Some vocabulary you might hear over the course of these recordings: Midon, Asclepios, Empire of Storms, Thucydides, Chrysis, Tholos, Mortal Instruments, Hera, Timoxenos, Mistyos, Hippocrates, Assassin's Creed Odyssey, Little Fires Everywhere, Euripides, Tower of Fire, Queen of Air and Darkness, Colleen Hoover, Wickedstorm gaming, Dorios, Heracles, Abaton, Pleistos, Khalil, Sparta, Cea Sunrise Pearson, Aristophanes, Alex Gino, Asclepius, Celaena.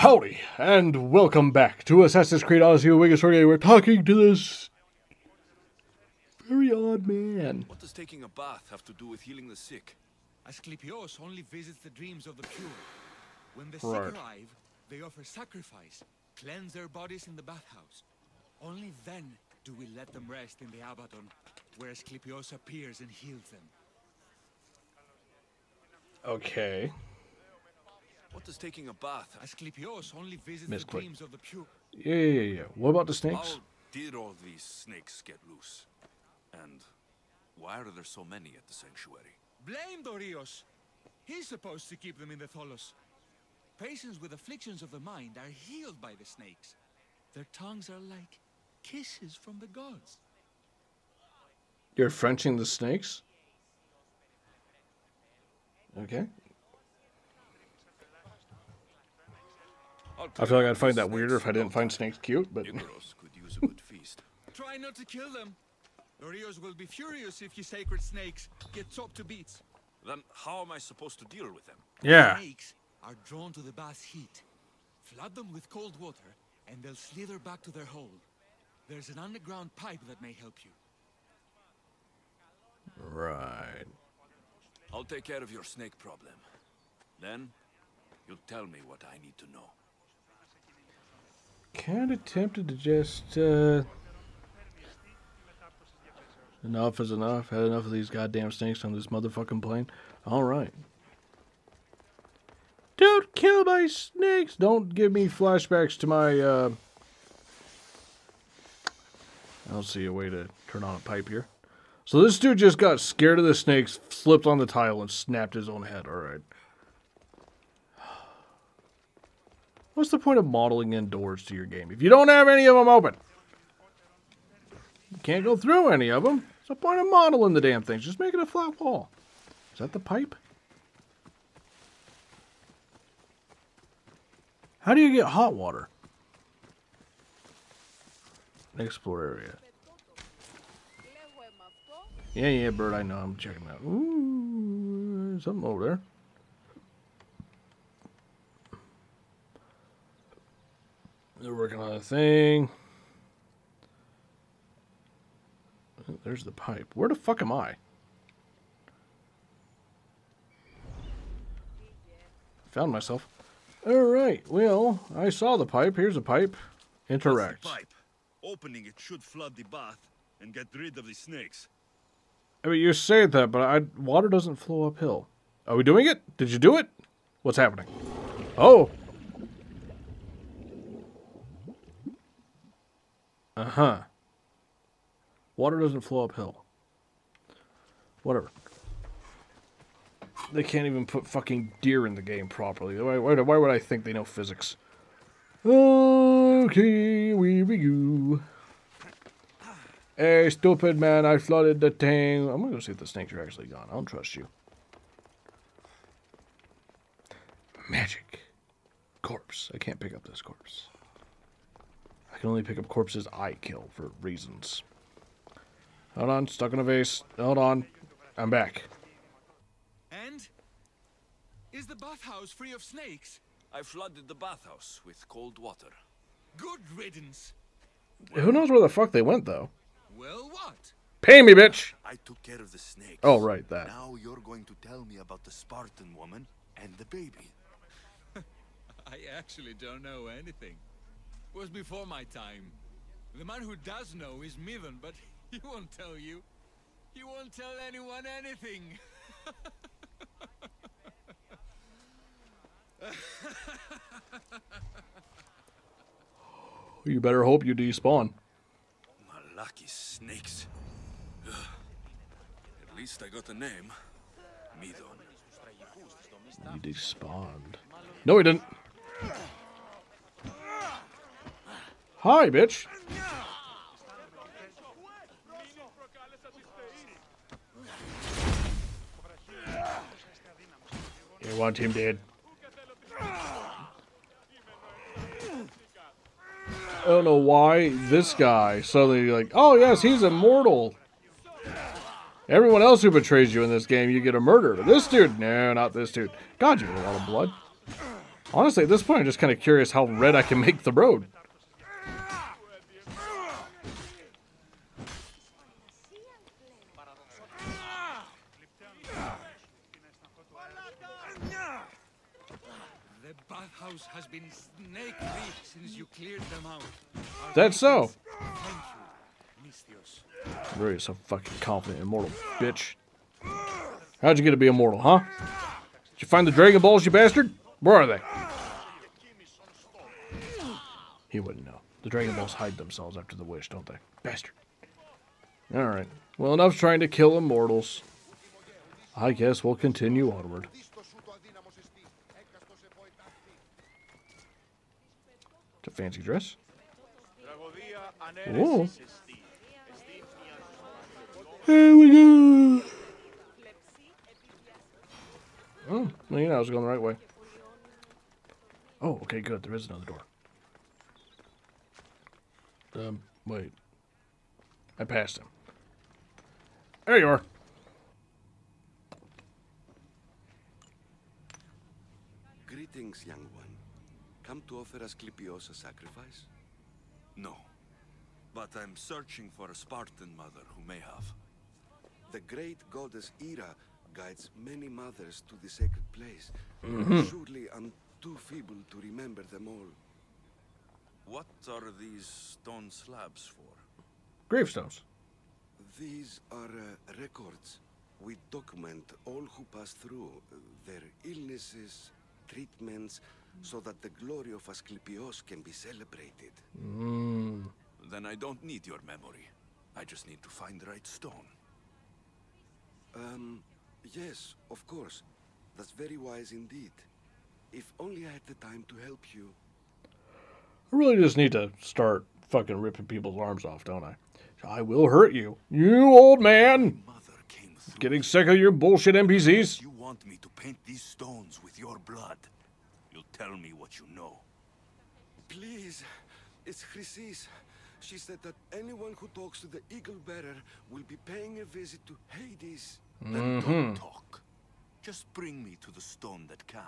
Howdy, and welcome back to Assassin's Creed Odyssey with Wickedstorm gaming. We're talking to this very odd man. What does taking a bath have to do with healing the sick? Asclepius only visits the dreams of the pure. When the sick arrive, they offer sacrifice, cleanse their bodies in the bathhouse. Only then do we let them rest in the Abaton, where Asclepius appears and heals them. Okay. What does taking a bath? Asclepius only visits the dreams of the pure. Yeah. What about the snakes? How did all these snakes get loose? And why are there so many at the sanctuary? Blame Dorios. He's supposed to keep them in the Tholos. Patients with afflictions of the mind are healed by the snakes. Their tongues are like kisses from the gods. You're Frenching the snakes? Okay. I feel like I'd find that weirder if I didn't find snakes cute, but... could use a good feast. Try not to kill them. Dorios will be furious if his sacred snakes get chopped to bits. Then how am I supposed to deal with them? Yeah. Snakes are drawn to the bath's heat. Flood them with cold water, and they'll slither back to their hole. There's an underground pipe that may help you. Right. I'll take care of your snake problem. Then, you'll tell me what I need to know. Kind of tempted to just, enough is enough. Had enough of these goddamn snakes on this motherfucking plane. Alright. Don't kill my snakes! Don't give me flashbacks to my, I don't see a way to turn on a pipe here. So this dude just got scared of the snakes, slipped on the tile, and snapped his own head. Alright. What's the point of modeling indoors to your game if you don't have any of them open? You can't go through any of them. What's the point of modeling the damn things? Just make it a flat wall. Is that the pipe? How do you get hot water? Explore area. Yeah, bird, I know. I'm checking out. Ooh, something over there. They're working on a thing. There's the pipe. Where the fuck am I? Found myself. Alright, well, I saw the pipe. Here's the pipe. Interact. That's the pipe. Opening it should flood the bath and get rid of the snakes. I mean, you say that, but water doesn't flow uphill. Are we doing it? Did you do it? What's happening? Oh! Uh-huh. Water doesn't flow uphill. Whatever. They can't even put fucking deer in the game properly. Why would I think they know physics? Okay, we go. Hey, stupid man, I flooded the thing. I'm gonna go see if the snakes are actually gone. I don't trust you. Magic. Corpse. I can't pick up this corpse. I can only pick up corpses I kill for reasons. Hold on, stuck in a vase. Hold on. I'm back. And? Is the bathhouse free of snakes? I flooded the bathhouse with cold water. Good riddance. Who knows where the fuck they went, though? Well, what? Pay me, bitch! I took care of the snakes. Oh, right, that. Now you're going to tell me about the Spartan woman and the baby. I actually don't know anything. It was before my time. The man who does know is Midon, but he won't tell you. He won't tell anyone anything. You better hope you despawn. My lucky snakes. Ugh. At least I got a name. Midon. He despawned. No, he didn't. Hi, bitch. You want him dead. I don't know why this guy suddenly like, oh yes, he's immortal. Everyone else who betrays you in this game, you get a murder. But this dude, no, not this dude. God, you have a lot of blood. Honestly, at this point, I'm just kind of curious how red I can make the road. The bathhouse has been snake-free since you cleared them out. That's so. You're so fucking confident, immortal bitch. How'd you get to be immortal, huh? Did you find the Dragon Balls, you bastard? Where are they? He wouldn't know. The Dragon Balls hide themselves after the wish, don't they? Bastard. Alright. Well, enough trying to kill immortals. I guess we'll continue onward. It's a fancy dress. Ooh. Here we go. Oh, you know I was going the right way. Oh, okay, good. There is another door. Wait. I passed him. There you are. Greetings, young one. Come to offer Asclepios a sacrifice? No. But I'm searching for a Spartan mother who may have. The great goddess Hera guides many mothers to the sacred place. Surely I'm too feeble to remember them all. What are these stone slabs for? Gravestones. These are records. We document all who pass through, their illnesses, treatments, so that the glory of Asclepios can be celebrated. Then I don't need your memory. I just need to find the right stone. Yes, of course. That's very wise indeed. If only I had the time to help you. I really just need to start fucking ripping people's arms off, don't I? I will hurt you. You old man! Getting sick of your bullshit NPCs? You want me to paint these stones with your blood? You'll tell me what you know. Please, it's Chrysis. She said that anyone who talks to the eagle-bearer will be paying a visit to Hades. Then don't talk. Just bring me to the stone that can.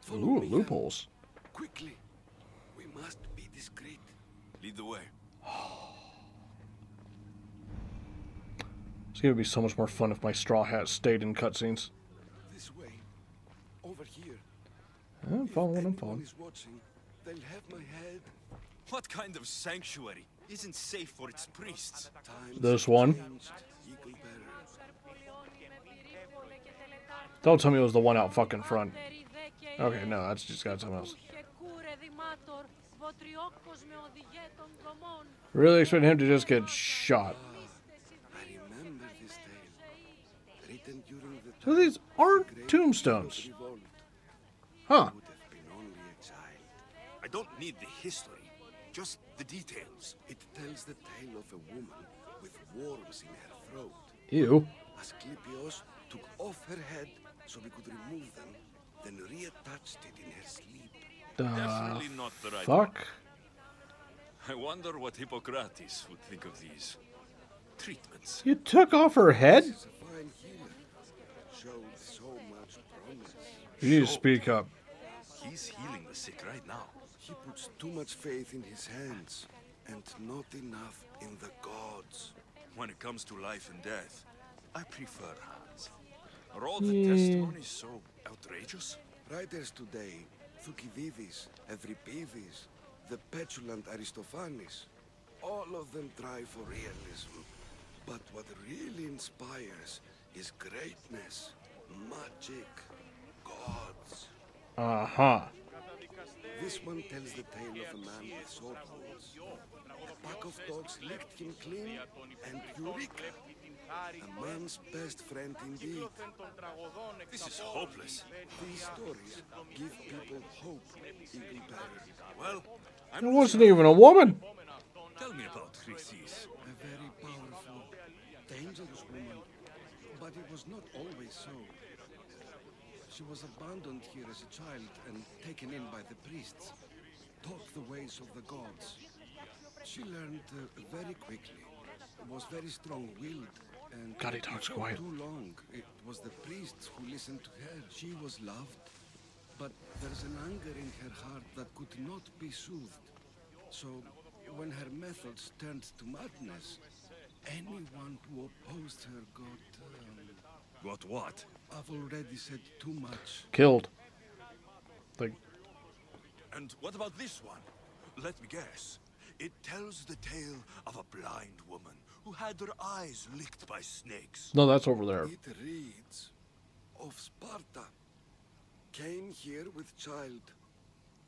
Follow me, loopholes. Quickly. We must be discreet. Lead the way. It's going to be so much more fun if my straw hat stayed in cutscenes. This way. Over here. I'm following, I'm following. Is watching, they'll have my head. What kind of sanctuary isn't safe for its priests? This one. Don't tell me it was the one out fucking front. Okay, no, that's just got something else. Really expect him to just get shot. So these aren't tombstones. Huh. I don't need the history. Just the details. It tells the tale of a woman with worms in her throat. Ew. Asclepios took off her head so we could remove them, then reattached it in her sleep. Definitely not the right fuck. One. I wonder what Hippocrates would think of these treatments. You took off her head? You need to speak up. He's healing the sick right now. He puts too much faith in his hands, and not enough in the gods. When it comes to life and death, I prefer hands. Are all the testimonies so outrageous? Writers today, Thucydides, Euripides, the petulant Aristophanes, all of them try for realism. But what really inspires is greatness, magic, gods. This one tells the tale of a man with sword wounds. A pack of dogs licked him clean, and Eureka, a man's best friend indeed. This is hopeless. These stories give people hope, even better. Well, it wasn't even a woman. Tell me about Chrysis. A very powerful, dangerous woman, but it was not always so. She was abandoned here as a child and taken in by the priests, taught the ways of the gods. She learned very quickly, was very strong-willed, and God, he talks quiet. Too long. It was the priests who listened to her. She was loved, but there's an anger in her heart that could not be soothed. So, when her methods turned to madness, anyone who opposed her got what? I've already said too much. Killed. Like. And what about this one? Let me guess. It tells the tale of a blind woman who had her eyes licked by snakes. No, that's over there. It reads of Sparta. Came here with child.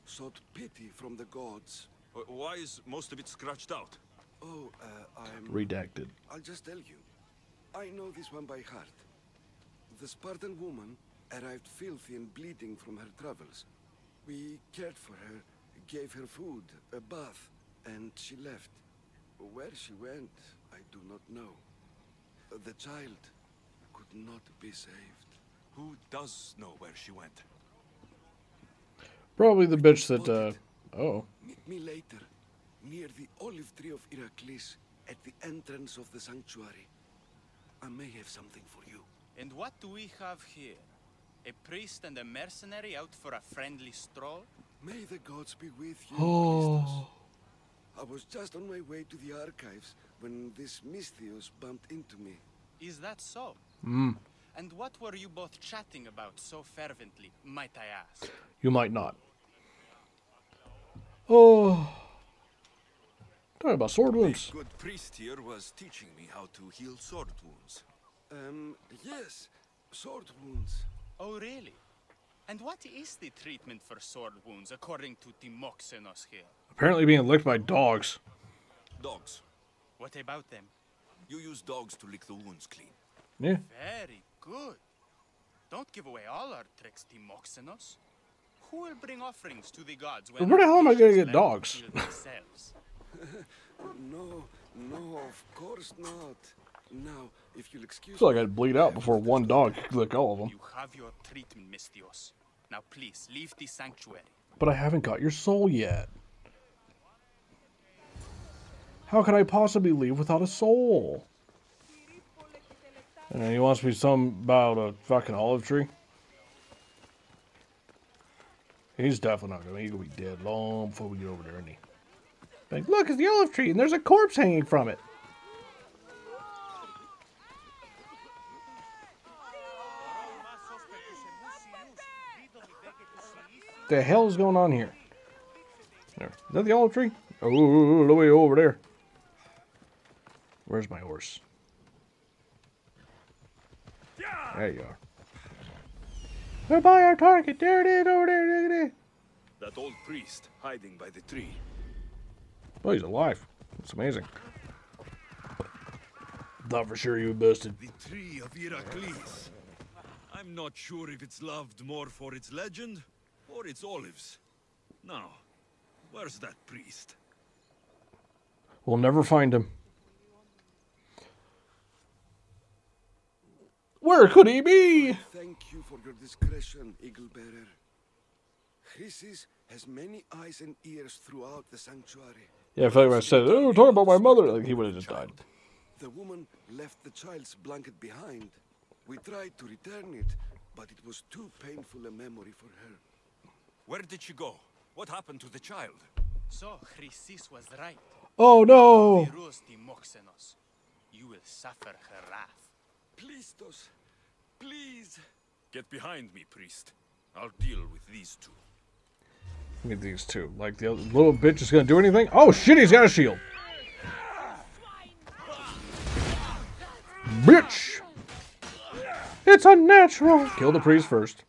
Sought pity from the gods. Why is most of it scratched out? Oh, I'm... redacted. I'll just tell you. I know this one by heart. The Spartan woman arrived filthy and bleeding from her travels. We cared for her, gave her food, a bath, and she left. Where she went, I do not know. The child could not be saved. Who does know where she went? Probably the bitch that, oh. Meet me later, near the olive tree of Heracles, at the entrance of the sanctuary. I may have something for you. And what do we have here? A priest and a mercenary out for a friendly stroll? May the gods be with you, Pleistos. I was just on my way to the archives when this Mistyos bumped into me. Is that so? Mm. And what were you both chatting about so fervently, might I ask? You might not. Oh. Talking about sword wounds. The good priest here was teaching me how to heal sword wounds. Yes, sword wounds. Oh, really? And what is the treatment for sword wounds, according to Timoxenos here? Apparently being licked by dogs. Dogs. What about them? You use dogs to lick the wounds clean. Yeah. Very good. Don't give away all our tricks, Timoxenos. Who will bring offerings to the gods when... Where the hell am I gonna get dogs? No, of course not. Now, if you'll excuse me... I feel like I'd bleed out before one dog could lick all of them. You have your treatment, Mistyos. Now please, leave the sanctuary. But I haven't got your soul yet. How can I possibly leave without a soul? And he wants me some about a fucking olive tree. He's definitely not gonna. He's gonna be dead long before we get over there, isn't he? Like, look, it's the olive tree, and there's a corpse hanging from it. The hell is going on here? There. Is that the olive tree? Oh, the way over there. Where's my horse? There you are. We're by our target. There it is, over there. Look at it. That old priest hiding by the tree. Oh, he's alive. It's amazing. Thought for sure you busted. The tree of Heracles. I'm not sure if it's loved more for its legend or its olives. Now, where's that priest? We'll never find him. Where could he be? Thank you for your discretion, Eaglebearer. Chrysis has many eyes and ears throughout the sanctuary. Yeah, if anyone said, "Oh, talk about my mother," like he would have just died. The woman left the child's blanket behind. We tried to return it, but it was too painful a memory for her. Where did she go? What happened to the child? So Chrysis was right. Oh no! You will suffer her wrath. Pleistos, please. Get behind me, priest. I'll deal with these two. Look at these two. Like, the other little bitch is gonna do anything? Oh shit, he's got a shield. Bitch! It's unnatural! Kill the priest first.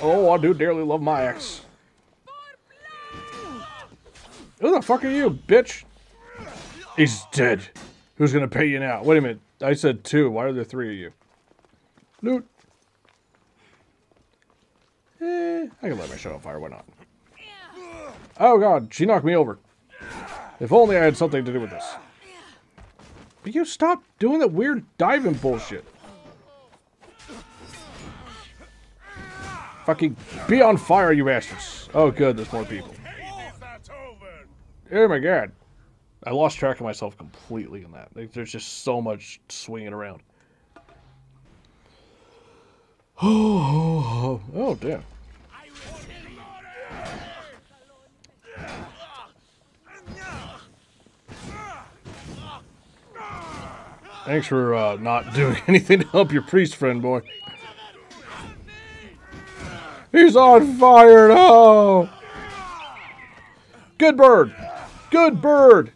Oh, I do dearly love my axe. Who the fuck are you, bitch? He's dead. Who's gonna pay you now? Wait a minute. I said two. Why are there three of you? Loot. I can let my shit on fire. Why not? Oh god, she knocked me over. If only I had something to do with this. But you stop doing that weird diving bullshit. Fucking be on fire, you bastards. Oh good, there's more people. Oh my god. I lost track of myself completely in that. There's just so much swinging around. Oh, oh, oh, damn. Thanks for not doing anything to help your priest friend, boy. He's on fire! No! Good bird! Good bird!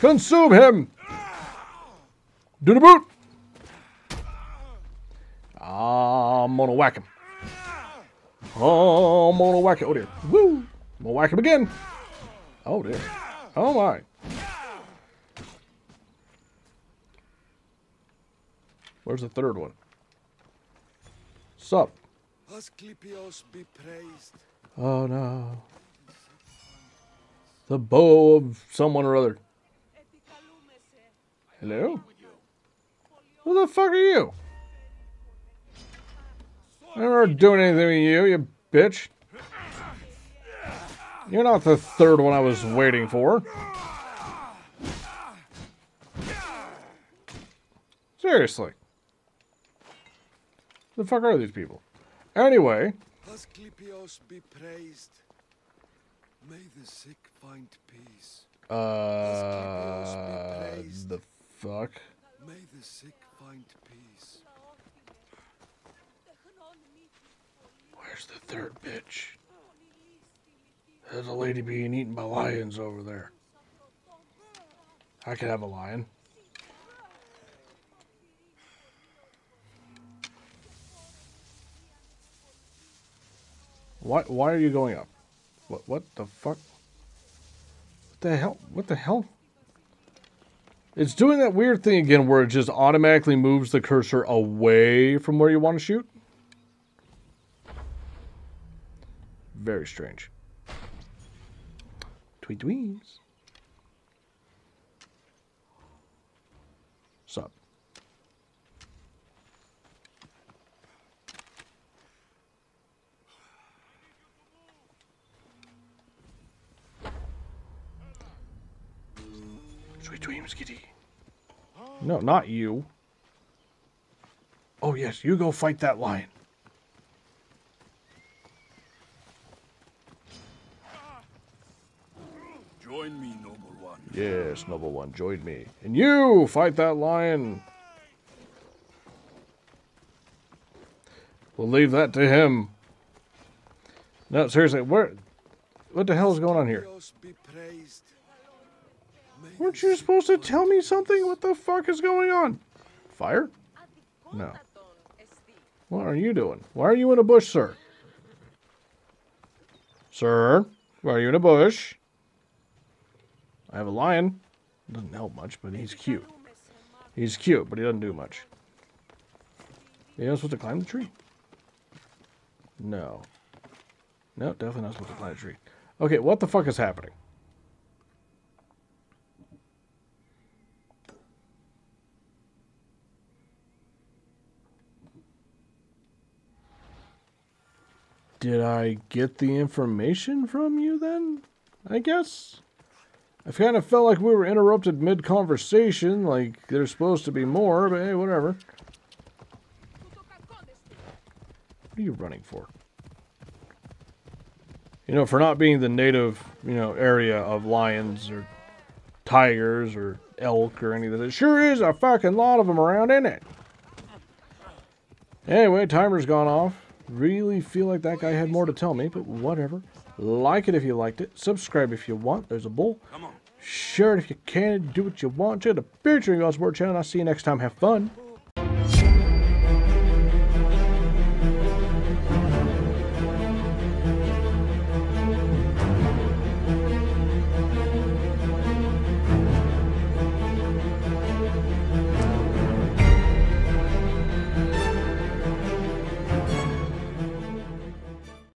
Consume him! Do the boot! I'm gonna whack him. Oh, I'm gonna whack him. Oh dear. Woo! I'm gonna whack him again. Oh dear. Oh my. Where's the third one? Sup? Asclepius be praised. Oh no. The bow of someone or other. Hello? Who the fuck are you? I'm never doing anything with you, you bitch. You're not the third one I was waiting for. Seriously. Who the fuck are these people? Anyway. Asclepius be praised. May the sick find peace. The fuck? May the sick find peace. Where's the third bitch? There's a lady being eaten by lions over there. I could have a lion. Why are you going up? What the fuck? What the hell? What the hell? It's doing that weird thing again where it just automatically moves the cursor away from where you want to shoot. Very strange. Tweet tweens. Sup. Sweet dreams, kitty. No, not you. Oh, yes, you go fight that lion. Join me, noble one. Yes, noble one, join me. And you fight that lion. We'll leave that to him. No, seriously, where? What the hell is going on here? Weren't you supposed to tell me something? What the fuck is going on? Fire? No. What are you doing? Why are you in a bush, sir? Sir? Why are you in a bush? I have a lion. Doesn't help much, but he's cute. He's cute, but he doesn't do much. You know supposed to climb the tree? No. No, definitely not supposed to climb the tree. Okay, what the fuck is happening? Did I get the information from you then? I guess? I kind of felt like we were interrupted mid-conversation, like there's supposed to be more, but hey, whatever. What are you running for? You know, for not being the native, you know, area of lions or tigers or elk or anything. It sure is a fucking lot of them around, isn't it? Anyway, timer's gone off. Really feel like that guy had more to tell me, but whatever. Like it if you liked it. Subscribe if you want. There's a bull. Share it if you can. Do what you want. Check the picture if you want to support the channel. I'll see you next time. Have fun.